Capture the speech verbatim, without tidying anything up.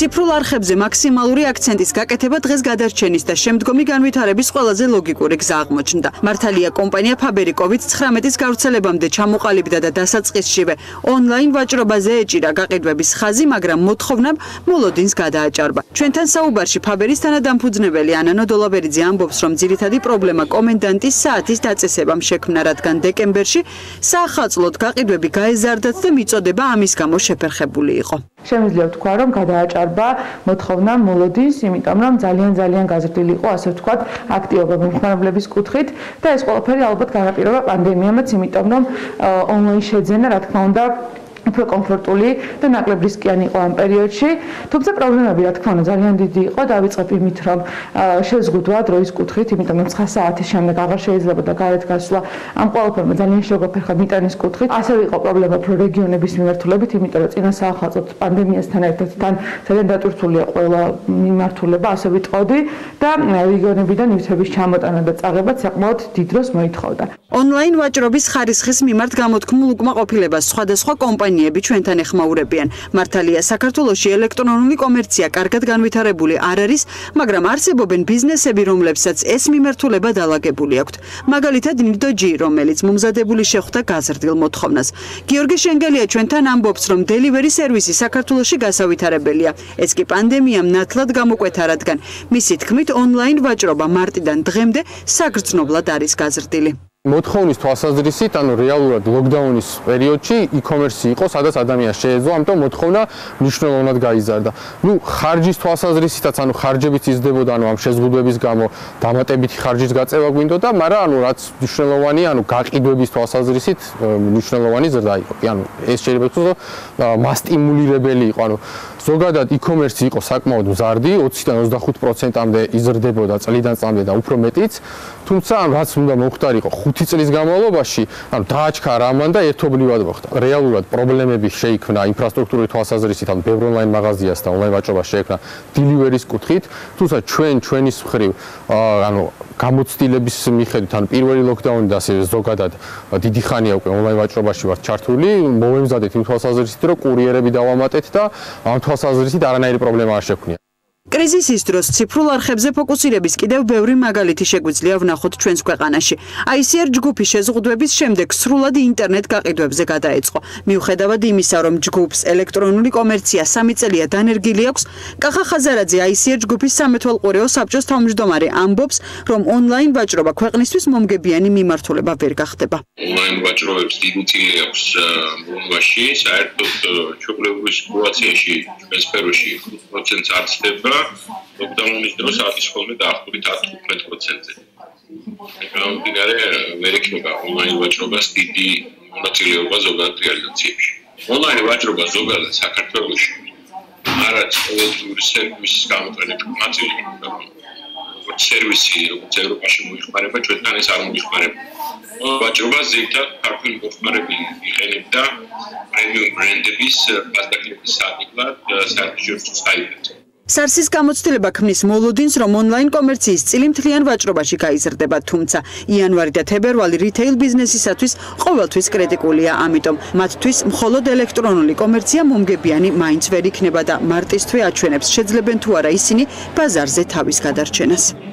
Цифрულ არხებზე მაქსიმალური აქცენტის გაკეთება დღეს გადარჩენის და შემდგომი განვითარების ყველაზე ლოგიკური გზა აღმოჩნდა. მართალია, კომპანია Faber-ი კოვიდ ცხრამეტის გავრცელებამდე ჩამოყალიბდა და დასაწყისშივე ონლაინ ვაჭრობაზე ეჭირა გაყიდვების ხაზი, მაგრამ მოთხოვნამ მოლოდინს გადააჭარბა. Ჩვენთან საუბარში Faber-ის თანადამფუძნებელი ანანო დოლაბერიძე ამბობს, რომ ძირითადი პრობლემა კომენდანტის საათის დაწესებამ შექმნა, რადგან დეკემბერში საახალწლოდ გაყიდვები გაეზარდათ და მიწოდება ამის გამო შეფერხებული იყო. Შემიძლია ვთქვა, რომ გადააჭარბა მოთხოვნა მოლოდინს, იმიტომ რომ ძალიან ძალიან გაზრდილი იყო, ასე ვთქვათ, აქტივობა მომხმარებლების კუთხით და ეს ყველაფერი ალბათ განაპირობა პანდემიამაც, იმიტომ რომ ონლაინ შეძენა, რა თქმა უნდა, უფრო კომფორტული და ნაკლებ რისკიანი იყო ამ პერიოდში. Თუმცა პრობლემები, რა თქმა უნდა, ძალიან დიდი იყო. Დავიწყებ იმით, რომ შეზღუდვა დროის კუთხით, იმიტომ რომ ცხრა საათის შემდეგ აღარ შეიძლებოდა გარეთ გასვლა. ამ ყველაფერმა ძალიან შეგვაფერხა მიტანის კუთხით. ასევე იყო პრობლემა პრო რეგიონების მიმართულებით, იმიტომ რომ წინა საახალწლოდ პანდემიასთან ერთად თან ძალიან დატვირთულია ყველა მიმართულება, ასე ვიტყოდი და რეგიონებიდან ნივთების ჩამოტანა და წაღება საკმაოდ დიდ დროს მოითხოვდა. Онлайн ვაჭრობის ხარისხის მიმართ გამოთქმულ უკმაყოფილებას სხვადასხვა კომპანიები ჩვენთან ეხმაურებიან. მართალია, საქართველოში ელექტრონული კომერცია კარგად განვითარებული არ არის, მაგრამ არსებობენ ბიზნესები, რომლებსაც ეს მიმართულება დალაგებული აქვთ. მაგალითად, ნიდოჯი, რომელიც მომზადებული შეხვდა გაზრდილ მოთხოვნას. გიორგი შენგელია ჩვენთან ამბობს, რომ დელივერი სერვისი საქართველოში გასავითარებელია. ეს კი პანდემიამ ნათლად გამოკვეთა, რადგან მისი თქმით, онлайн ვაჭრობა მარტიდან დღემდე საგრძნობლად არის გაზრდილი. Მოთხოვნის თვალსაზრისით, ანუ რეალურად ლოკდაუნის პერიოდში e-commerce იყო, სადაც ადამიანს შეეძლო, ამიტომ მოთხოვნა მნიშვნელოვნად გაიზარდა. Ну, ხარჯის თვალსაზრისითაც, ანუ ხარჯებიც იზრდებოდა, ანუ ამ შეზღუდვების გამო დამატებითი ხარჯის გაწევა გვინდოდა, მაგრამ ანუ რაც მნიშვნელოვანი, ანუ გაყიდვების თვალსაზრისით მნიშვნელოვანი ზრდა იყო. ანუ ეს შეიძლება თქოს მასტიმულირებელი იყო, ანუ ზოგადად e-commerce იყო საკმაოდ მზარდი, ოციდან ოცდახუთ პროცენტამდე იზრდებოდა წლიდან წლამდე და უფრო მეტიც. Თუმცა ამ რაც უნდა მომხდარიყო ხუთი წლის განმავლობაში, ანუ დააჩქარა ამან და ერთობლივად მოხდა. რეალურად პრობლემები შეიქმნა ინფრასტრუქტურის თვალსაზრისით, ანუ ბევრ ონლაინ მაღაზიას და ონლაინ ვაჭრობას შეექმნა დელივერის კუთხით, თუმცა ჩვენ ჩვენის მხრივ, ანუ გამოცდილების მიხედვით, ანუ პირველი ლოკდაუნი და ასე ზოგადად დიდი ხანია უკვე ონლაინ ვაჭრობაში ვართ ჩართული, მოვემზადეთ იმ თვალსაზრისით, რომ კურიერები დავამატეთ და ამ თვალსაზრისით არანაირი პრობლემა არ შექმნია. Кризисის დროს ციფრულ არხებზე ფოკუსირების კიდევ ბევრი მაგალითი შეგვიძლია ვნახოთ ჩვენს ქვეყანაში. I C R ჯგუფი შეზღუდვების შემდეგ სრულად ინტერნეტ გაყიდვებზე გადაეწყო. მიუხედავად იმისა, რომ ჯგუფს ელექტრონული კომერცია სამი წელია დანერგილი აქვს, კახა ხაზარაძე, I C R ჯგუფის სამეთვალყურეო საბჭოს თავმჯდომარე, ამბობს, რომ ონლაინ ვაჭრობა ქვეყნისთვის მომგებიანი მიმართულება ვერ გახდება. Ონლაინ ვაჭრობებს დიდი წილი აქვს მომავალში, საერთოდ ჩუქლების სიტუაციაში, სფეროში პროცენტს აღწევდა. Локдауნის დროს არის ხოლმე დაახლოებით ათი პროცენტი. Გამომდინარე, ვერ იქნება ონლაინ ვაჭრობას დიდი მონაწილეობა ზოგადად რეალიზაციაში. Ონლაინ ვაჭრობა ზოგადად საქართველოში არაც ყოველდღიური სერვისის გამოყენების ნაწილი, როგორც სერვისი, როგორც ევროპაში მოიხმარება, ჩვენთან ეს არ მოიხმარება. ვაჭრობა ზოგადად ქართული მოხმარებელი იყენებდა პრემიუმ ბრენდების პასტაკების სადგილად საერთაშორისო საიტებზე. Сарсის გამოცდილება ქმნის მოლოდინს, რომ ონლაინ კომერციის წილი მთლიან ვაჭრობაში გაიზრდება, თუმცა იანვარი და თებერვალი რიტეილ ბიზნესისათვის ყოველთვის კრიტიკულია, ამიტომ მათთვის მხოლოდ ელექტრონული კომერცია მომგებიანი მაინც ვერ იქნება და მარტის თვე აჩვენებს, შეძლებენ თუ არა ისინი ბაზარზე თავის გადარჩენას.